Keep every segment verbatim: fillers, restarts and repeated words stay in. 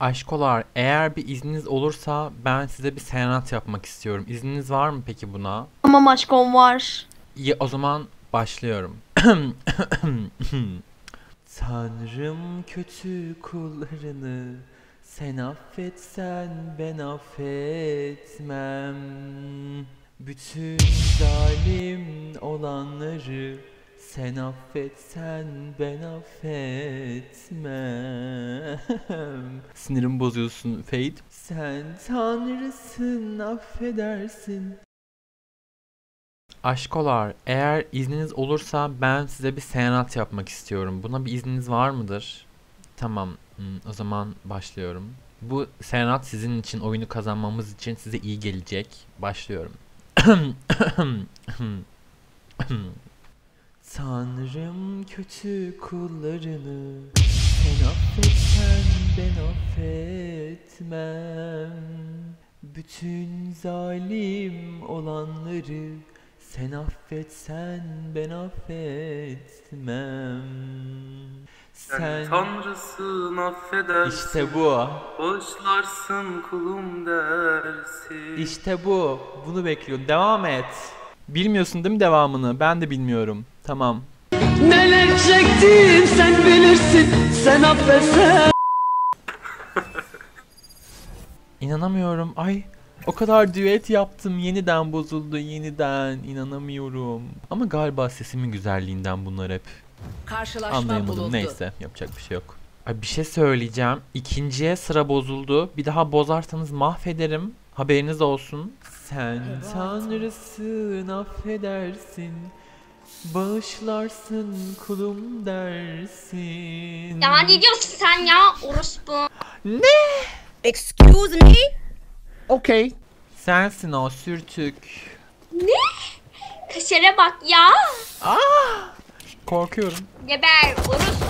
Aşkolar, eğer bir izniniz olursa ben size bir serenat yapmak istiyorum. İzniniz var mı peki buna? Tamam aşkım, var. İyi, o zaman başlıyorum. Tanrım, kötü kullarını sen affetsen ben affetmem. Bütün zalim olanları sen affetsen ben affetmem. Sinirimi bozuyorsun Fade. Sen tanrısın, affedersin. Aşkolar, eğer izniniz olursa ben size bir serenat yapmak istiyorum. Buna bir izniniz var mıdır? Tamam, o zaman başlıyorum. Bu serenat sizin için, oyunu kazanmamız için size iyi gelecek. Başlıyorum. Tanrım, kötü kullarını sen affetsen ben affetmem. Bütün zalim olanları sen affetsen ben affetmem. Sen, sen tanrısın, affedersin. İşte bu. Bağışlarsın kulum dersin. İşte bu. Bunu bekliyorum. Devam et. Bilmiyorsun değil mi devamını? Ben de bilmiyorum. Tamam. Neler çektim sen bilirsin. Sen affetsen. İnanamıyorum. Ay, o kadar düet yaptım, yeniden bozuldu, yeniden. İnanamıyorum. Ama galiba sesimin güzelliğinden bunlar hep. Karşılaşma anlayamadım bulundu. Neyse, yapacak bir şey yok. Ay, bir şey söyleyeceğim. İkinciye sıra bozuldu. Bir daha bozarsanız mahvederim. Haberiniz olsun. Sen evet, tanrısın, affedersin. Bağışlarsın kulum dersin. Ya ne diyorsun sen ya, orospu? Ne? Excuse me? Okay. Sensin o sürtük. Ne? Kaşere bak ya. Ah! Korkuyorum. Geber orospu.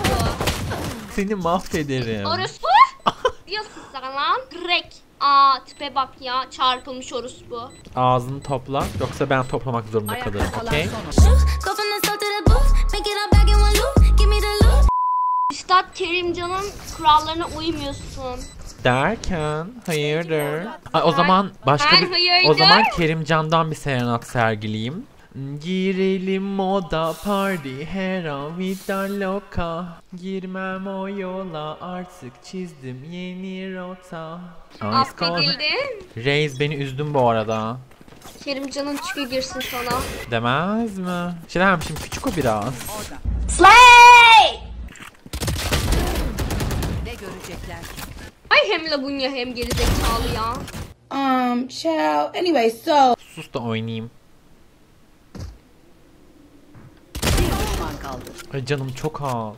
Seni mahvederim. Orospu? Diyorsun sana lan. Rek. Aa, tipe bak ya, çarpılmış orospu. Ağzını topla, yoksa ben toplamak zorunda Ayak kalırım. Okey. Üstad Kerimcan'ın kurallarına uymuyorsun. Derken hayırdır? Ay, o zaman başka bir, o zaman Kerimcan'dan bir serenat sergileyim. Girelim moda party her an vida loka. Girmem o yola, artık çizdim yeni rota. Affedildin. Reis, beni üzdün bu arada. Kerimcan'ın çükü girsin sana. Demez mi? Şirem, şimdi küçük o biraz. Slay! Ne görecekler? Ay, hem Lubunya hem gerizekalı ya. Um, ciao. Anyway, so. Sus da oynayayım. Ay canım çok az.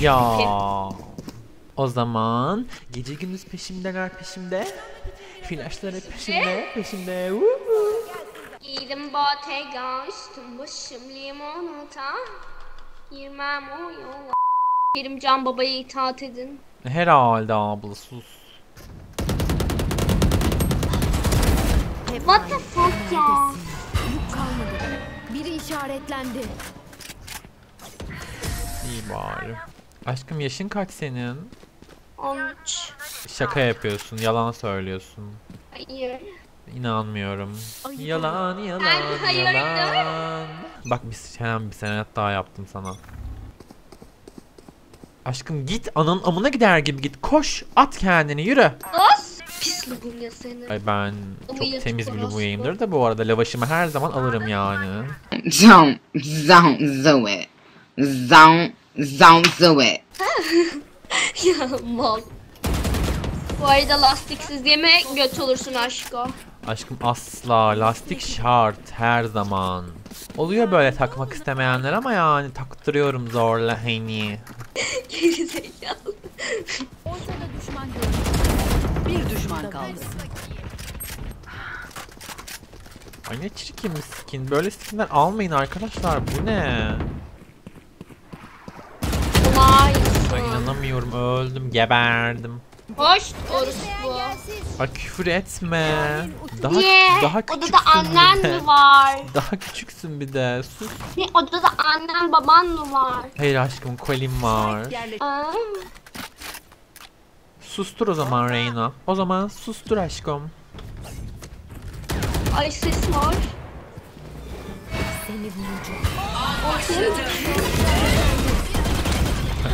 Ya. O zaman gece gündüz peşimdeler, peşimde. Flaşlar hep peşimde, peşimde. Giydim botega, üstüm başım limonata. Girmem o yola. Kerimcan babaya itaat edin. Herhalde abla, sus. What the fuck ya? Biri işaretlendi. İyi bari. Aşkım, yaşın kaç senin? on üç. Şaka yapıyorsun, yalan söylüyorsun. Hayır. İnanmıyorum. Hayır. Yalan yalan hayır, yalan. Hayır. Bak, bir, hemen bir senet daha yaptım sana. Aşkım git, ananın amına gider gibi git. Koş, at kendini, yürü. Os, pis Lubunya seni. Ay, ben çok temiz bir Lubunya'yımdır da bu arada, lavaşımı her zaman alırım yani. Don't, don't do it. Don't, don't do it. Ya mal. Bu arada lastiksiz yeme, göt olursun aşko. Aşkım asla, lastik şart her zaman. Oluyor böyle takmak istemeyenler ama yani taktırıyorum zorla hani. Gerizekalı. Ortada düşman görüyorum. Bir düşman kaldı. Ay ne çirkin bir skin. Böyle skinler almayın arkadaşlar. Bu ne? Ay inanamıyorum, öldüm, geberdim. Hoş orospu. Ay küfür etme. Daha niye? Daha küçüksün. Odada annen mi var? Daha küçüksün bir de. Sus. Ne, odada annen baban mı var? Hayır aşkım, kolim var. Aa, Sustur o zaman Reyna. O zaman sustur aşkım. Ay ses var. Seni bulacağım.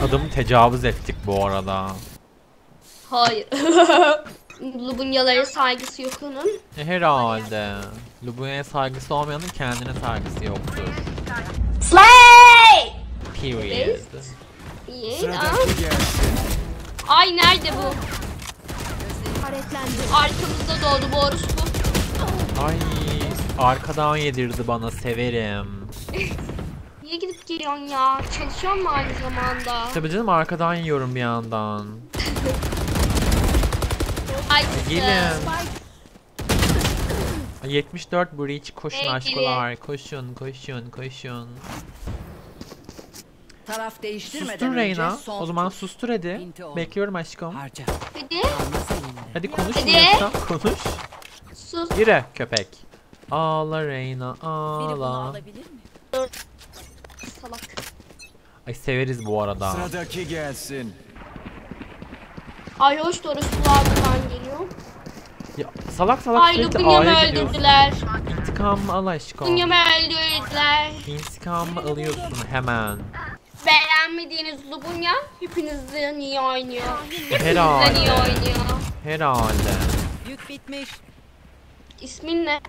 Adamı tecavüz ettik bu arada. Hayır. Lubunyalara saygısı yok onun. Herhalde. Lubunya'ya saygısı olmayanın kendine saygısı yoktur. Slay! Period. Ay nerede bu? Arkamızda doğdu bu orospu. Ay arkadan yedirdi bana, severim. Niye gidip geliyorsun ya? Çalışıyor mu aynı zamanda? Tabii canım, arkadan yiyorum bir yandan. Ay gelin. yetmiş dört breach, koşun aşkolar, koşun koşun koşun. Taraf değiştirmeden sustur Reyna. O zaman sustur hadi. Bekliyorum aşkım. Harca. Hadi. Hadi konuş. Hadi. Konuş. Sus. Yürü köpek. Ağla Reyna ağla. Salak. Ay severiz bu arada. Sıradaki gelsin. Ay hoş doğrusulardan geliyor. Ya salak salak. Ay Lubunya'mı öldürdüler. İntikamımı al aşkım. Lubunya'mı öldürdüler. İntikamımı alıyorsun hemen. Beğenmediğiniz Lubunya hepinizden iyi oynuyor. Hepinizden iyi oynuyor. Herhalde. Yük bitmiş. İsmin ne?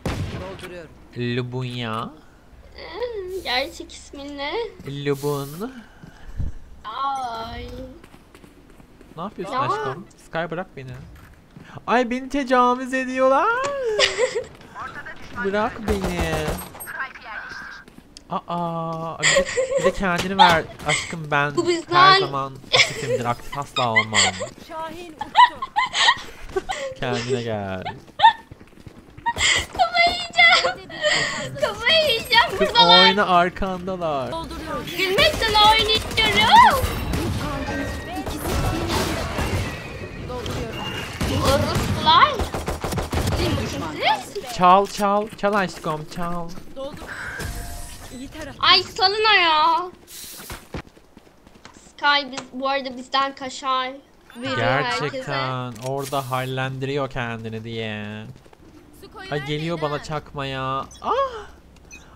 Lubunya. Gerçek ismin ne? Lubun. Ay. Ne yapıyorsun ya aşkım? Sky bırak beni. Ay beni tecavüz ediyorlar. Bırak beni. Aa, bir de kendini ver aşkım, ben bizden... her zaman aktifimdir, aktif asla olmam. Kendine gel. Kafa yiyeceğim. Kafa yiyeceğim. Kız buradalar. Oyna arkandalar. Gülmekten oynuyorum. Orospular. Çal çal çal aşkım çal. Ay salına ya. Sky biz, bu arada bizden kaşar veriyor. Gerçekten herkese. Orada hallendiriyor kendini diye. Ay geliyor bana çakmaya. Ah!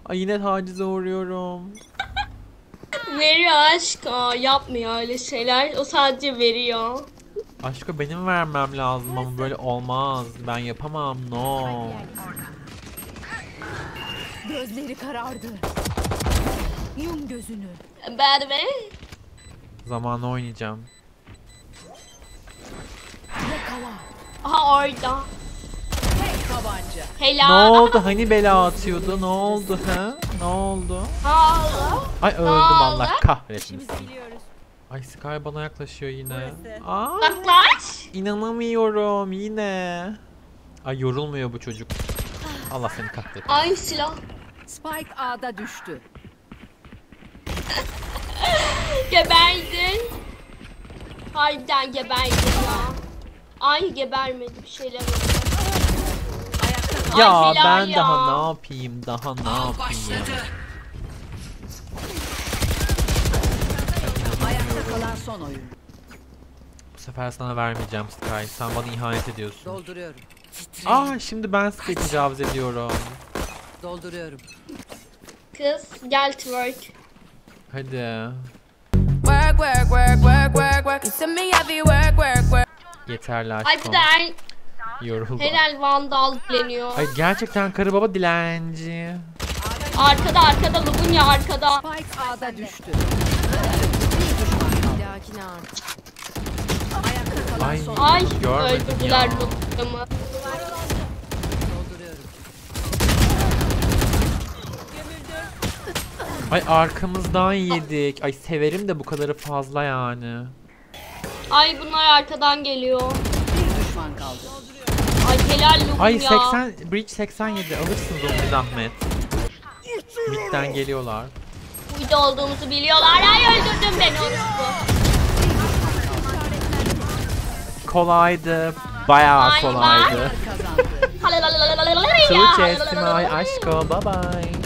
Ay yine tacize uğruyorum. Veriyor aşko, yapmıyor öyle şeyler. O sadece veriyor. Aşko benim vermem lazım ama böyle olmaz. Ben yapamam. No. Gözleri karardı. Yum gözünü. Berbe. Zamanla oynayacağım. Yakala. Aha orada. Hey tabanca. Helal. Ne oldu? Hani bela atıyordu. Ne oldu ha? Ne oldu? Allah. Ay öldüm, Allah kahretsin. Ay Sky bana yaklaşıyor yine. Aa, yaklaş. İnanamıyorum yine. Ay yorulmuyor bu çocuk. Allah seni kahretsin. Ay silah. Spike A'da düştü. Geberdin. Harbiden geberdin ya. Ay gebermedi, bir şeyler oldu. Ya ay, ben ya. Daha ne yapayım? Daha ne Aa, yapayım? Başladı. Ayakta kalan son oyun. Bu sefer sana vermeyeceğim Sky. Sen bana ihanet ediyorsun. Dolduruyorum. Aa şimdi ben Sky'ı tecavüz ediyorum. Dolduruyorum. Kız gel twerk. Hadi. Work work work work work work. To me every work work work. Yeterli aşkım. Ay bir de her... Yoruldu. Helal vandal dileniyor. Ay gerçekten karı baba dilenci. Arkada arkada Lubunya arkada. Spike A'da düştü. Ay, ay öldürdüler Lubun'u. Ay arkamızdan yedik. Ay severim de bu kadarı fazla yani. Ay bunlar arkadan geliyor. Bir düşman kaldı. Ay helal Lubunya. Ay seksen breach seksen yedi alırsınız onu bir zahmet. Mid'den geliyorlar. Uyda olduğumuzu biliyorlar. Ay öldürdün beni orospu. Kolaydı. Bayağı kolaydı. Çılıç estimai aşko bye bye.